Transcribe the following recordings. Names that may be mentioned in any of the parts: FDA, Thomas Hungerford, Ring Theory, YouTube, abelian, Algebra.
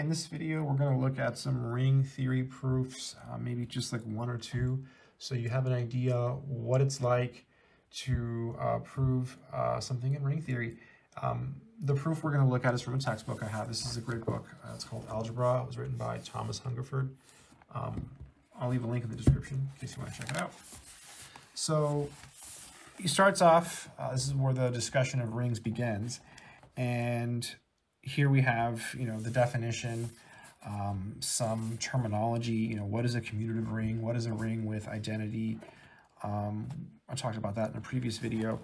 In this video, we're going to look at some ring theory proofs, maybe just like one or two, so you have an idea what it's like to prove something in ring theory. The proof we're going to look at is from a textbook I have. This is a great book. It's called Algebra. It was written by Thomas Hungerford. I'll leave a link in the description in case you want to check it out. So he starts off, this is where the discussion of rings begins, and here we have, the definition, some terminology, what is a commutative ring? What is a ring with identity? I talked about that in a previous video,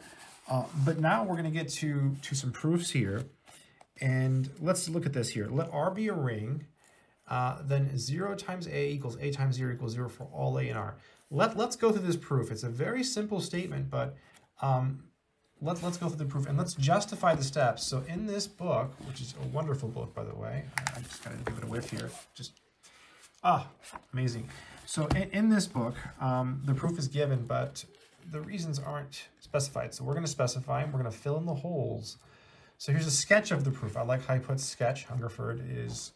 but now we're going to get to some proofs here, and let's look at this here. Let R be a ring, then 0 times A equals A times 0 equals 0 for all A and R. Let's go through this proof. It's a very simple statement, but let's go through the proof and let's justify the steps. So in this book, which is a wonderful book, by the way, I just gotta give it a whiff here. Amazing. So in this book, the proof is given, but the reasons aren't specified. So we're gonna specify and we're gonna fill in the holes. So here's a sketch of the proof. I like how he puts sketch. Hungerford is,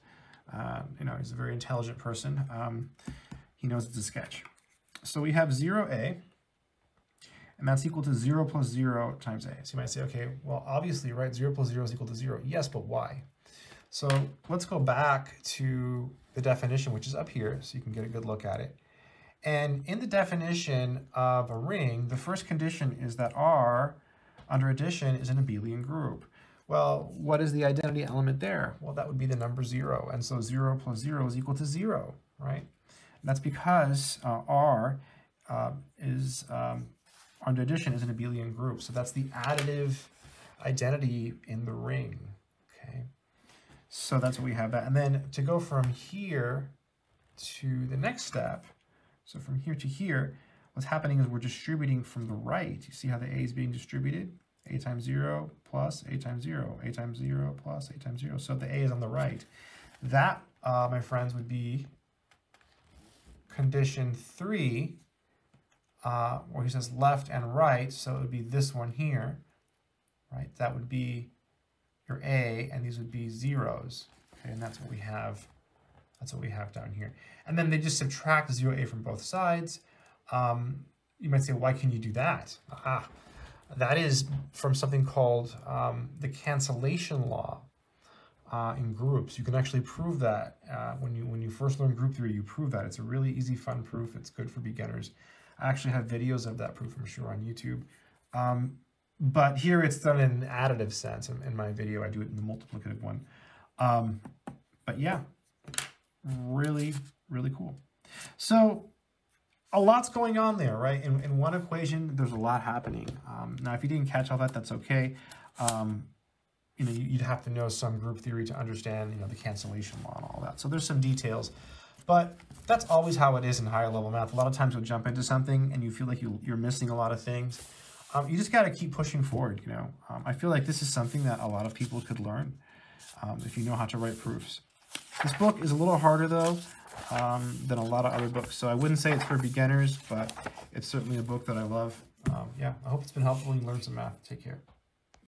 he's a very intelligent person. He knows it's a sketch. So we have 0A. And that's equal to 0 plus 0 times A. So you might say, okay, well, obviously, right, 0 plus 0 is equal to 0. Yes, but why? So let's go back to the definition, which is up here, so you can get a good look at it. And in the definition of a ring, the first condition is that R, under addition, is an abelian group. Well, what is the identity element there? Well, that would be the number 0. And so 0 plus 0 is equal to 0, right? And that's because R is... under addition is an abelian group. So that's the additive identity in the ring, okay? So that's what we have that. And then to go from here to the next step, so from here to here, what's happening is we're distributing from the right. You see how the A is being distributed? A times 0 plus A times 0, A times 0 plus A times 0. So the A is on the right. That, my friends, would be condition 3, where he says left and right, so it would be this one here, right? That would be your A, and these would be zeros, okay? And that's what we have. That's what we have down here. And then they just subtract 0A from both sides. You might say, why can you do that? Aha, that is from something called the cancellation law in groups. You can actually prove that when you first learn group theory. You prove that. It's a really easy, fun proof. It's good for beginners. I actually have videos of that proof, I'm sure, on YouTube. But here it's done in an additive sense. In my video, I do it in the multiplicative one. But yeah, really, really cool. So a lot's going on there, right? In one equation, there's a lot happening. Now, if you didn't catch all that, that's okay. You'd have to know some group theory to understand, the cancellation law and all that. So there's some details. But that's always how it is in higher level math. A lot of times you'll jump into something and you feel like you're missing a lot of things. You just got to keep pushing forward, I feel like this is something that a lot of people could learn if you know how to write proofs. This book is a little harder, though, than a lot of other books. So I wouldn't say it's for beginners, but it's certainly a book that I love. Yeah, I hope it's been helpful and you learned some math. Take care.